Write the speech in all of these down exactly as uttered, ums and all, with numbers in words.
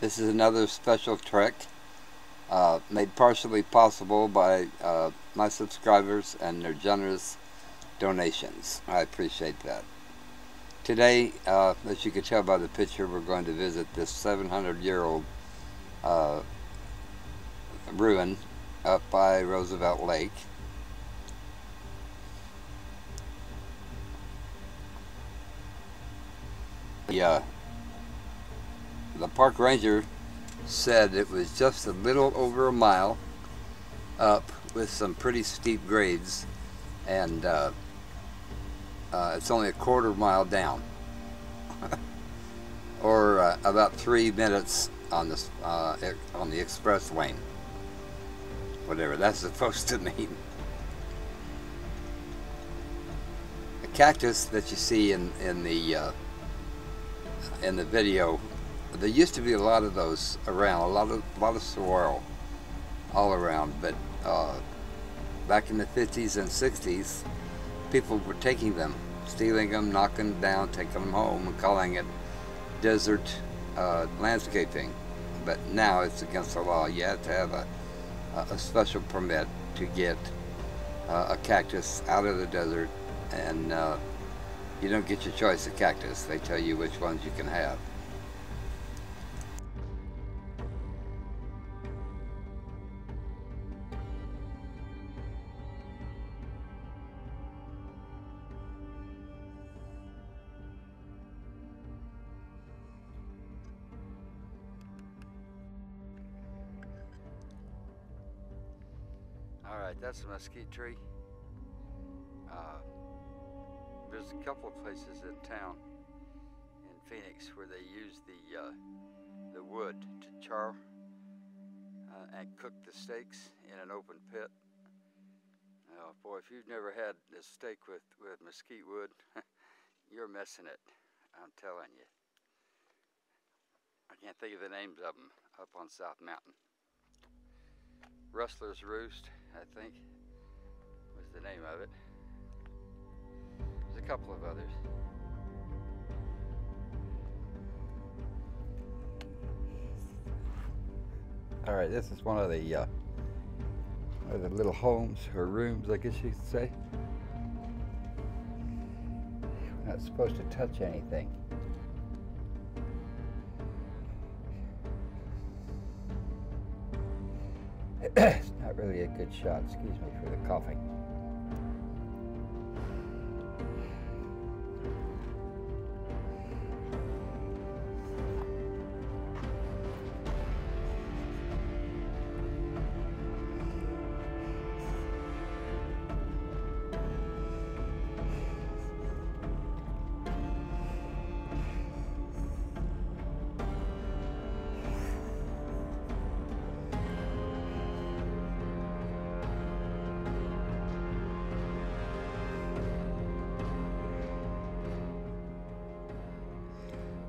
This is another special trek uh, made partially possible by uh, my subscribers and their generous donations. I appreciate that. Today, uh, as you can tell by the picture, we're going to visit this seven hundred year old uh, ruin up by Roosevelt Lake. The, uh, the park ranger said it was just a little over a mile up with some pretty steep grades, and uh, uh, it's only a quarter mile down, or uh, about three minutes on the uh, on the express lane, whatever that's supposed to mean. The cactus that you see in in the uh, in the video, there used to be a lot of those around, a lot of a lot of sorrel all around, but uh, back in the fifties and sixties, people were taking them, stealing them, knocking them down, taking them home, and calling it desert uh, landscaping. But now it's against the law. You have to have a, a special permit to get uh, a cactus out of the desert, and uh, you don't get your choice of cactus. They tell you which ones you can have. All right, that's a mesquite tree. Uh, There's a couple of places in town, in Phoenix, where they use the uh, the wood to char uh, and cook the steaks in an open pit. Oh boy, if you've never had a steak with, with mesquite wood, you're missing it, I'm telling you. I can't think of the names of them up on South Mountain. Rustler's Roost, I think, was the name of it. A couple of others. All right, this is one of the uh, one of the little homes or rooms, I guess you could say. We're not supposed to touch anything. It's not really a good shot. Excuse me for the coughing.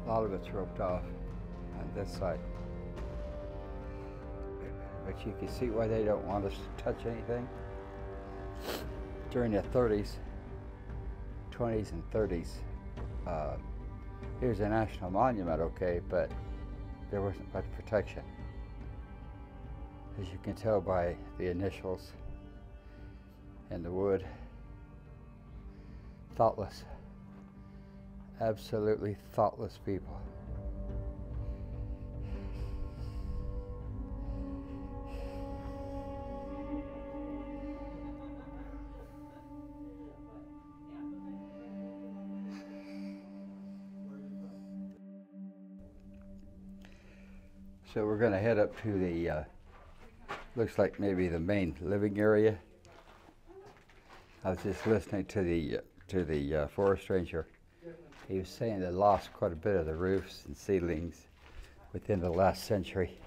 All of it's roped off on this side, but you can see why they don't want us to touch anything. During the thirties, twenties and thirties, uh, here's a national monument, okay, but there wasn't much protection. As you can tell by the initials and the wood, thoughtless. Absolutely thoughtless people. So we're going to head up to the, uh, looks like maybe the main living area. I was just listening to the, uh, to the uh, forest ranger. He was saying they lost quite a bit of the roofs and ceilings within the last century.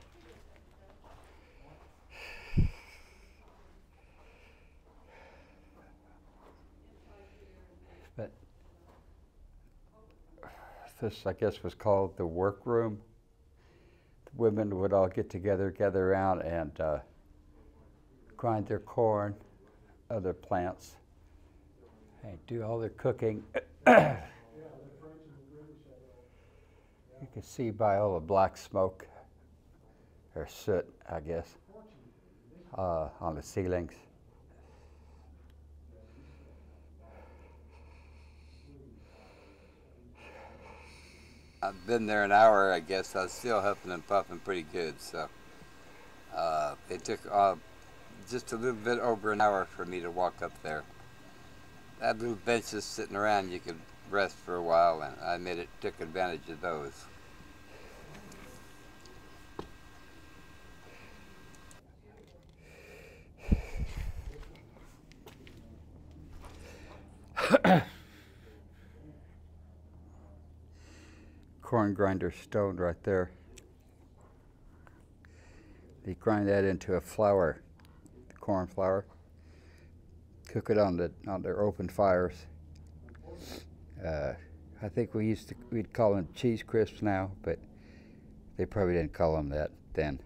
But this, I guess, was called the workroom. The women would all get together, gather around, and uh, grind their corn, other plants, and do all their cooking. You can see by all the black smoke or soot, I guess, uh, on the ceilings. I've been there an hour, I guess. I was still huffing and puffing pretty good, so uh, it took uh, just a little bit over an hour for me to walk up there. I had little benches sitting around you could rest for a while, and I made it took advantage of those. Corn grinder stone right there. You grind that into a flour, corn flour. Cook it on the on their open fires. Uh, I think we used to we'd call them cheese crisps now, but they probably didn't call them that then.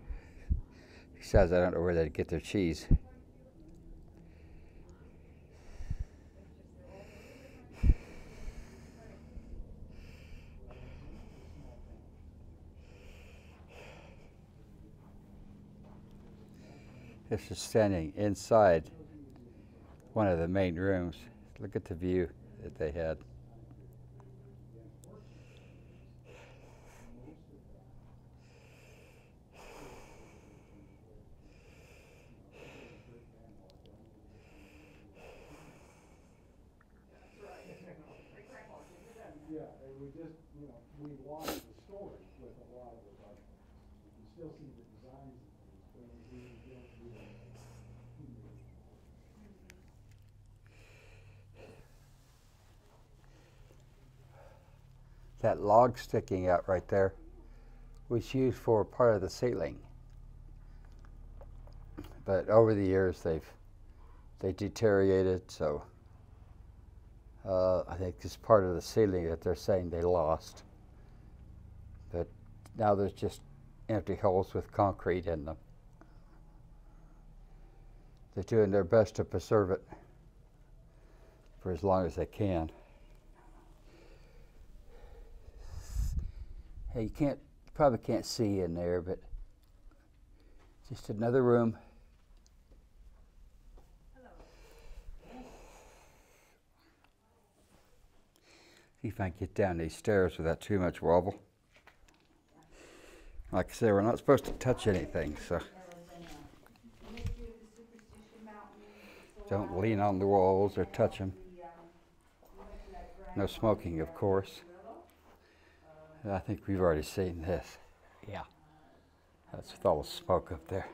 Besides, I don't know where they'd get their cheese. This is standing inside one of the main rooms. Look at the view that they had. Yeah, and we just, you know, we watched the story with a lot of it. You still see the designs. That log sticking out right there was used for part of the ceiling, but over the years they've they deteriorated, so uh, I think it's part of the ceiling that they're saying they lost, but now there's just empty holes with concrete in them. They're doing their best to preserve it for as long as they can. Hey, you can't, probably can't see in there, but just another room. Hello. See if I can get down these stairs without too much wobble. Like I said, we're not supposed to touch anything, so don't lean on the walls or touch them. No smoking, of course. I think we've already seen this. Yeah. That's with all the smoke up there.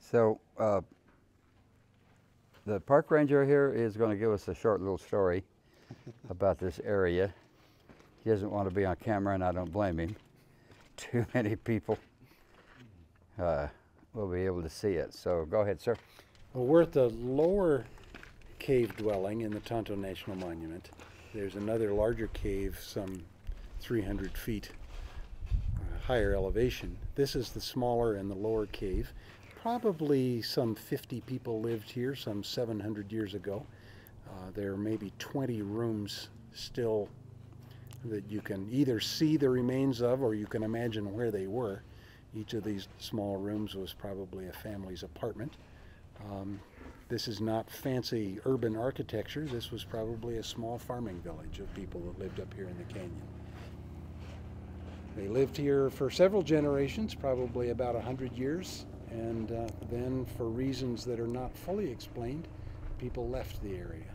So, uh, the park ranger here is going to give us a short little story about this area. He doesn't want to be on camera, and I don't blame him. Too many people. Uh, We'll be able to see it. So go ahead, sir. Well, we're at the lower cave dwelling in the Tonto National Monument. There's another larger cave, some three hundred feet higher elevation. This is the smaller and the lower cave. Probably some fifty people lived here some seven hundred years ago. Uh, there are maybe twenty rooms still that you can either see the remains of or you can imagine where they were. Each of these small rooms was probably a family's apartment. Um, this is not fancy urban architecture. This was probably a small farming village of people that lived up here in the canyon. They lived here for several generations, probably about a hundred years, and uh, then for reasons that are not fully explained, people left the area.